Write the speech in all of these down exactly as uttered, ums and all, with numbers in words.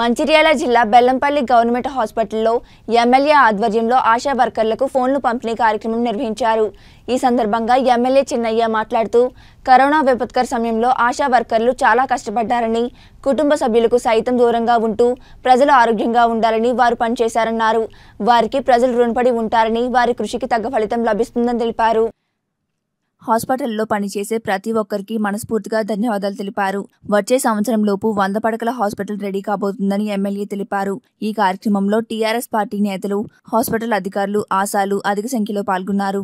మంచిర్యాల జిల్లా బెల్లంపల్లి గవర్నమెంట్ హాస్పిటల్లో ఎమ్మెల్యే ఆధ్వర్యంలో ఆశా వర్కర్లకు ఫోన్లు పంపిణీ కార్యక్రమం నిర్వహించారు। ఈ సందర్భంగా ఎమ్మెల్యే చిన్నయ్య మాట్లాడుతూ కరోనా విపత్కర సమయంలో ఆశా వర్కర్లు చాలా కష్టపడ్డారని కుటుంబ సభ్యులకు సైతం దూరంగా ఉంటూ ప్రజలు ఆరోగ్యంగా ఉండాలని వారు పని చేశారన్నారు। వారికి ప్రజలు రుణపడి ఉంటారని వారి కృషికి తగ్గ ఫలితం లభిస్తుందని తెలిపారు। హాస్పిటల్లో పనిచేసే ప్రతి ఒక్కరికి మనస్ఫూర్తిగా ధన్యవాదాలు తెలిపారు। వచ్చే సంవత్సరం లోపు వంద పడకల హాస్పిటల్ రెడీ కాబోతుందని ఎమ్మెల్యే తెలిపారు। ఈ కార్యక్రమంలో టీఆర్ఎస్ పార్టీ నేతలు, హాస్పిటల్ అధికారులు, ఆశాలు అధిక సంఖ్యలో పాల్గొన్నారు।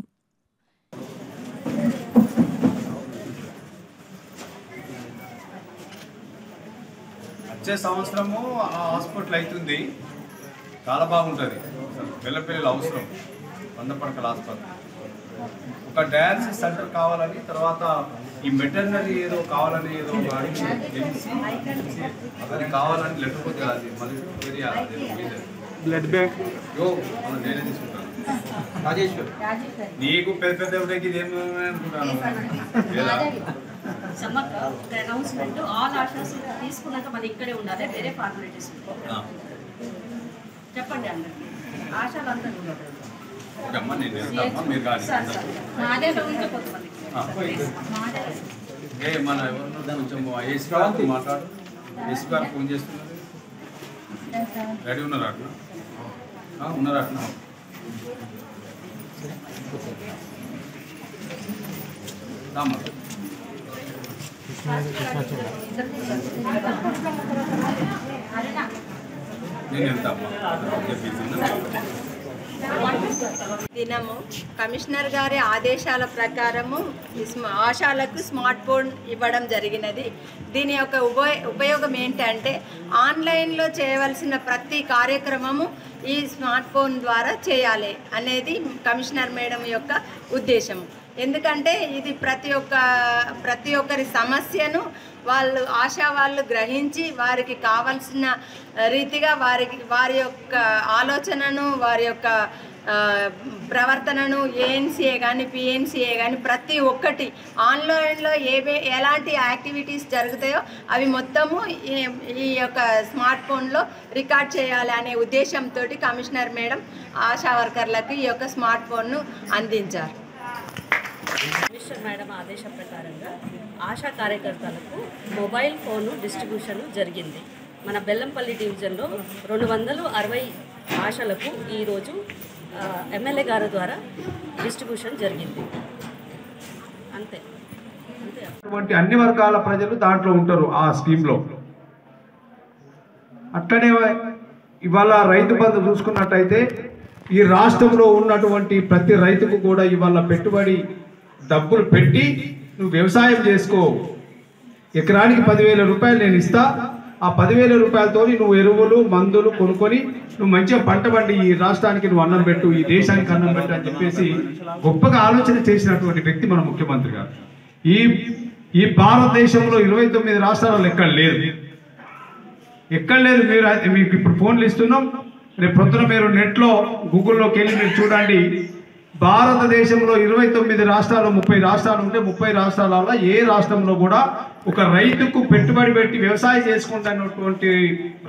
వచ్చే సంవత్సరము ఆ హాస్పిటల్ అవుతుంది, చాలా బాగుంటుంది। బెల్లంపల్లిలో అవసరం వంద పడకల హాస్పిటల్, ఒక డయాలసిస్ సెంటర్ కావాలని, తర్వాత ఈ మెటర్నరీ ఏదో కావాలని ఏదో అతను కావాలని లెటర్ పోతే అది మళ్ళీ బ్లడ్ బ్యాంక్ యో మనం నేనే తీసుకుంటాను। రాజేశ్వర్, నీకు పెద్ద పెద్ద ఎవరికి ఏమి అనుకుంటాను అనౌన్స్మెంట్ ఆల్ ఆర్డర్స్ తీసుకున్నాక మన ఇక్కడే ఉండాలి, వేరే ఫార్మాలిటీస్ చెప్పండి అందరికీ ఆశలు అందరూ ఉంటారు। फोन దినము కమిషనర్ గారి ఆదేశాల ప్రకారము ఆశాలకు స్మార్ట్ ఫోన్ ఇవ్వడం జరిగినది। దీని యొక్క ఉపయోగం ఏంటంటే ఆన్లైన్లో చేయవలసిన ప్రతి కార్యక్రమము ఈ స్మార్ట్ ఫోన్ ద్వారా చేయాలి అనేది కమిషనర్ మేడం యొక్క ఉద్దేశం। ఎందుకంటే ఇది ప్రతి ఒక్క ప్రతి ఒక్కరి సమస్యను వాళ్ళు ఆశా వాళ్ళు గ్రహించి వారికి కావాల్సిన రీతిగా వారికి వారి యొక్క ఆలోచనను వారి యొక్క ప్రవర్తనను ఏఎన్సీఏ కానీ పిఎన్సీఏ కానీ ప్రతి ఒక్కటి ఆన్లైన్లో ఏవే ఎలాంటి యాక్టివిటీస్ జరుగుతాయో అవి మొత్తము ఈ యొక్క స్మార్ట్ ఫోన్లో రికార్డ్ చేయాలి అనే ఉద్దేశంతో కమిషనర్ మేడం ఆశా వర్కర్లకు ఈ యొక్క స్మార్ట్ ఫోన్ను అందించారు। కమిషనర్ మేడం ఆదేశ ప్రకారంగా ఆశా కార్యకర్తలకు మొబైల్ ఫోను డిస్ట్రిబ్యూషన్ జరిగింది। మన బెల్లంపల్లి డివిజన్లో రెండు వందల అరవై ఆశలకు ఈరోజు ఎమ్మెల్యే గారి ద్వారా డిస్ట్రిబ్యూషన్ జరిగింది। అంతే అంతే, అన్ని వర్గాల ప్రజలు దాంట్లో ఉంటారు ఆ స్కీమ్లో। అట్లనే ఇవాళ రైతు బంధు చూసుకున్నట్టయితే ఈ రాష్ట్రంలో ఉన్నటువంటి ప్రతి రైతుకు కూడా ఇవాళ పెట్టుబడి డబ్బులు పెట్టి నువ్వు వ్యవసాయం చేసుకో, ఎకరానికి పదివేల రూపాయలు నేను ఇస్తా, ఆ పదివేల రూపాయలతో నువ్వు ఎరువులు మందులు కొనుక్కొని నువ్వు మంచిగా పంట పండి ఈ రాష్ట్రానికి నువ్వు అన్నం పెట్టు, ఈ దేశానికి అన్నం పెట్టు అని చెప్పేసి గొప్పగా ఆలోచన చేసినటువంటి వ్యక్తి మన ముఖ్యమంత్రి గారు। ఈ ఈ భారతదేశంలో ఇరవై తొమ్మిది రాష్ట్రాలు ఎక్కడ లేదు, ఎక్కడ లేదు। మీరు మీకు ఇప్పుడు ఫోన్లు ఇస్తున్నాం, రేపు పొద్దున మీరు నెట్లో గూగుల్లోకి వెళ్ళి మీరు చూడండి, భారతదేశంలో ఇరవై తొమ్మిది రాష్ట్రాలు ముప్పై రాష్ట్రాలు ఉంటే ముప్పై రాష్ట్రాలలో ఏ రాష్ట్రంలో కూడా ఒక రైతుకు పెట్టుబడి పెట్టి వ్యవసాయం చేసుకుంటున్నటువంటి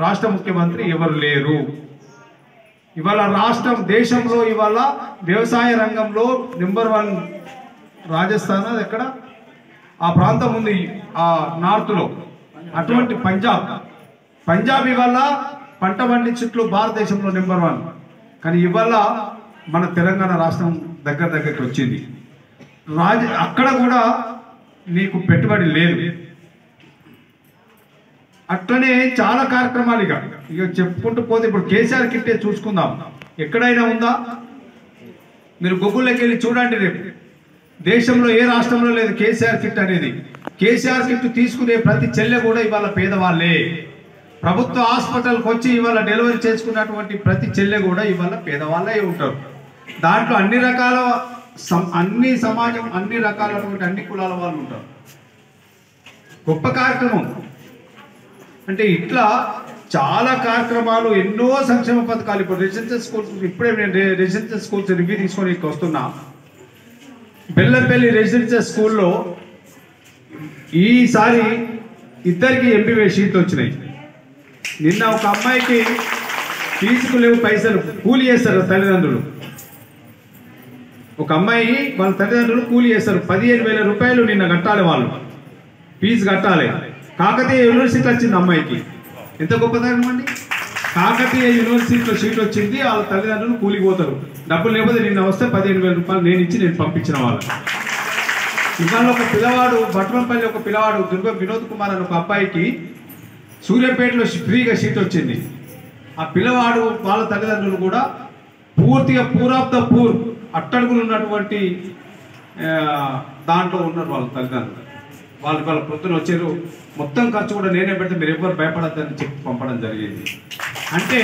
రాష్ట్ర ముఖ్యమంత్రి ఎవరు లేరు। ఇవాళ రాష్ట్రం దేశంలో ఇవాళ వ్యవసాయ రంగంలో నెంబర్ వన్ రాజస్థాన్, అది ఎక్కడ ఆ ప్రాంతం ఉంది ఆ నార్త్లో, అటువంటి పంజాబ్ పంజాబ్ ఇవాళ పంట పండించుట్లు భారతదేశంలో నెంబర్ వన్, కానీ ఇవాళ మన తెలంగాణ రాష్ట్రం దగ్గర దగ్గరికి వచ్చింది। రాజ అక్కడ కూడా నీకు పెట్టుబడి లేదు। అట్లనే చాలా కార్యక్రమాలు ఇక ఇక చెప్పుకుంటూ పోతే ఇప్పుడు కేసీఆర్ కిట్టే చూసుకుందాం, ఎక్కడైనా ఉందా? మీరు గూగుల్లోకి వెళ్ళి చూడండి, రేపు దేశంలో ఏ రాష్ట్రంలో లేదు కేసీఆర్ కిట్ అనేది। కేసీఆర్ కిట్ తీసుకునే ప్రతి చెల్లె కూడా ఇవాళ పేదవాళ్ళే, ప్రభుత్వ హాస్పిటల్కి వచ్చి ఇవాళ డెలివరీ చేసుకున్నటువంటి ప్రతి చెల్లె కూడా ఇవాళ పేదవాళ్ళే ఉంటారు। దాంట్లో అన్ని రకాల అన్ని సమాజం అన్ని రకాలైనటువంటి అన్ని కులాల వాళ్ళు ఉంటారు। గొప్ప కార్యక్రమం అంటే ఇట్లా చాలా కార్యక్రమాలు, ఎన్నో సంక్షేమ పథకాలు। ఇప్పుడు రెసిడెన్షియల్ స్కూల్స్, ఇప్పుడే నేను రెసిడెన్షియల్ స్కూల్స్ రివ్యూ తీసుకొని ఇక్కడ వస్తున్నా, బెల్లంపల్లి రెసిడెన్షియల్ స్కూల్లో ఈసారి ఇద్దరికి ఎంపీ సీట్లు వచ్చినాయి। నిన్న ఒక అమ్మాయికి తీసుకులేవు పైసలు కూలి చేస్తారు తల్లిదండ్రులు. ఒక అమ్మాయి వాళ్ళ తల్లిదండ్రులు కూలి చేస్తారు. పదిహేను వేల రూపాయలు నిన్న కట్టాలి, వాళ్ళు ఫీజు కట్టాలి. కాకతీయ యూనివర్సిటీ వచ్చింది అమ్మాయికి, ఎంత గొప్పతనం అండి. కాకతీయ యూనివర్సిటీలో సీట్ వచ్చింది, వాళ్ళ తల్లిదండ్రులు కూలిపోతారు. డబ్బులు లేకపోతే నిన్న వస్తే పదిహేను వేల రూపాయలు నేను ఇచ్చి నేను పంపించిన వాళ్ళు. ఇవాళ ఒక పిల్లవాడు, భట్వంపల్లి ఒక పిల్లవాడు దుర్గ వినోద్ కుమార్ అని ఒక అబ్బాయికి సూర్యపేటలో ఫ్రీగా సీట్ వచ్చింది. ఆ పిల్లవాడు వాళ్ళ తల్లిదండ్రులు కూడా పూర్తిగా పూర్ ఆఫ్ ద పూర్ అట్టడుగులు ఉన్నటువంటి దాంట్లో ఉన్నారు వాళ్ళ తల్లిదండ్రులు. వాళ్ళు వాళ్ళ పొద్దున వచ్చారు, మొత్తం ఖర్చు కూడా నేనే పెడితే మీరు ఎవ్వరు భయపడద్దని చెప్పి పంపడం జరిగింది. అంటే